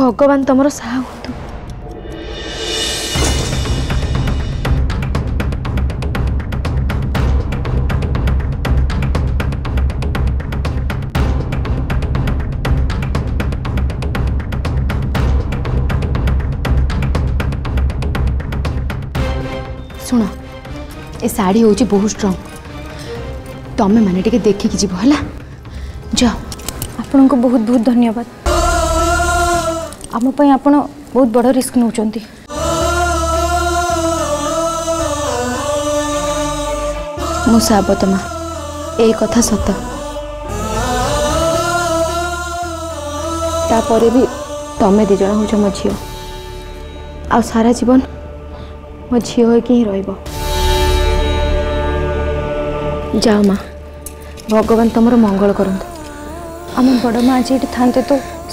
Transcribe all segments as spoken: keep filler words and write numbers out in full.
भगवान तुम साहा हूँ। सुन ए साड़ी हूँ बहुत स्ट्रंग, तुम्हें मैंने टे देखिकी जीव है जाओ। आपण को बहुत बहुत धन्यवाद, आमपाई आप बहुत बड़ रिस्क नौ। साबत माँ ये कथा सत, तापर भी तुम्हें दिज हूँ मो झी आ सारा जीवन मो झी ही रहा। माँ भगवान तुम मंगल करूँ। आम बड़ माँ आज ये थाते तो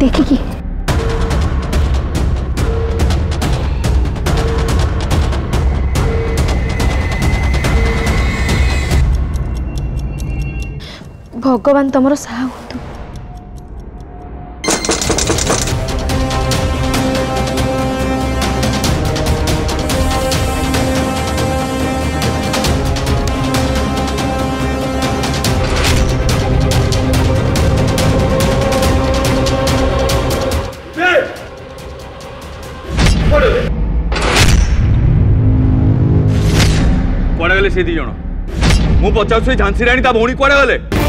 देखिकी भगवान तुम साहा हूँ। से दी जन मु पचार झांसी राणी ता भौणी कड़े गले।